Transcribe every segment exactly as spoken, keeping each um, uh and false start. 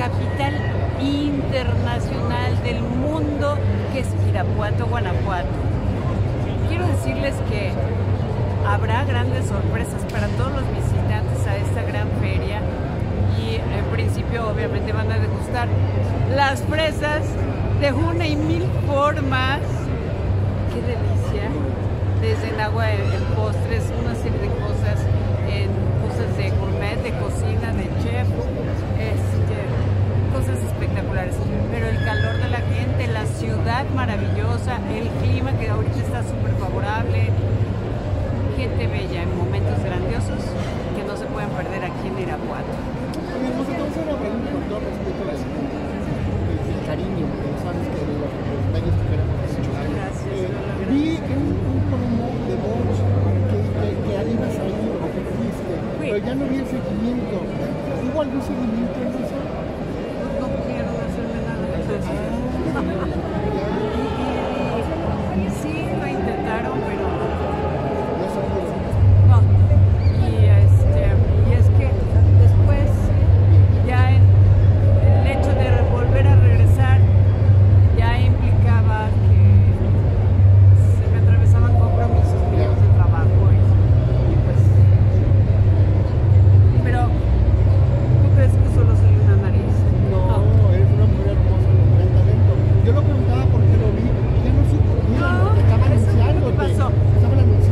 capital internacional del mundo, que es Irapuato, Guanajuato. Quiero decirles que habrá grandes sorpresas para todos los visitantes a esta gran feria y en principio obviamente van a degustar las fresas de una y mil formas. ¡Qué delicia! Desde el agua, el, el postres, una serie de cosas, en cosas de gourmet, de cocina, de chef, este, cosas espectaculares. Pero el calor de la gente, la ciudad maravillosa, el clima que ahorita está súper favorable, gente bella en momentos grandiosos que no se pueden perder aquí en Irapuato. El cariño, sabes que los medios que queremos mucho. Gracias. Vi que un promo de voz que además ahí lo que existe, pero ya no vi el seguimiento. ¿Hubo algún seguimiento en eso? No quiero hacerle nada de eso. Sí, lo intentaron, pero no. Y este, y es que después ya el hecho de volver a regresar ya implicaba que se me atravesaban compromisos míos de trabajo y, y pues. Pero ¿tú crees que solo soy una nariz? No, no, eres una mujer hermosa, un gran talento. Yo lo preguntaba porque lo vi y ya no supo. Mira, no, estaba anunciando. ¿Qué pasó? Estaban anunciando.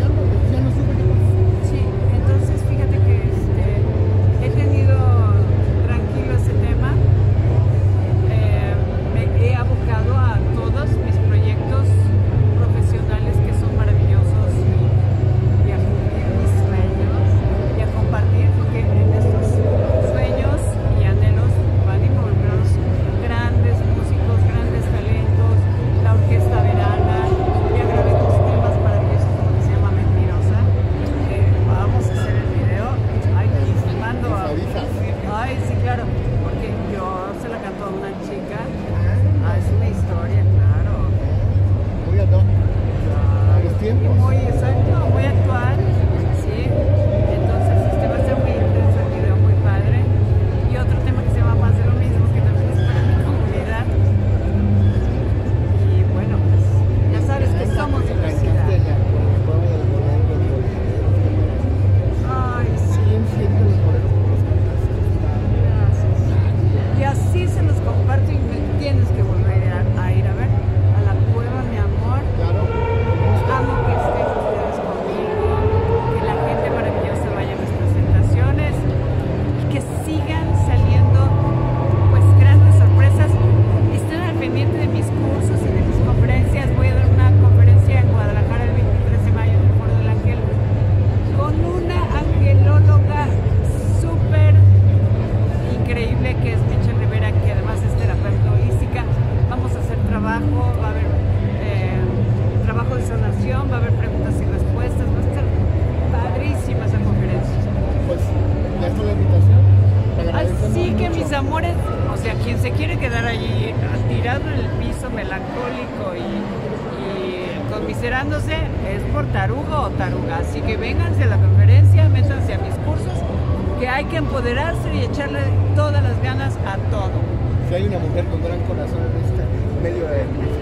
Amores, o sea, quien se quiere quedar allí tirado en el piso melancólico y, y conmiserándose es por tarugo o taruga, así que vénganse a la conferencia, métanse a mis cursos, que hay que empoderarse y echarle todas las ganas a todo. Si hay una mujer con gran corazón en este medio de mis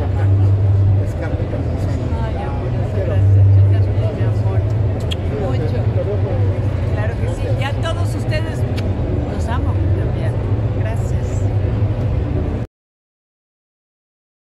escape campesino. Ay, amor, gracias, yo también, mi amor, mucho. Claro que sí, ya todos ustedes los amo.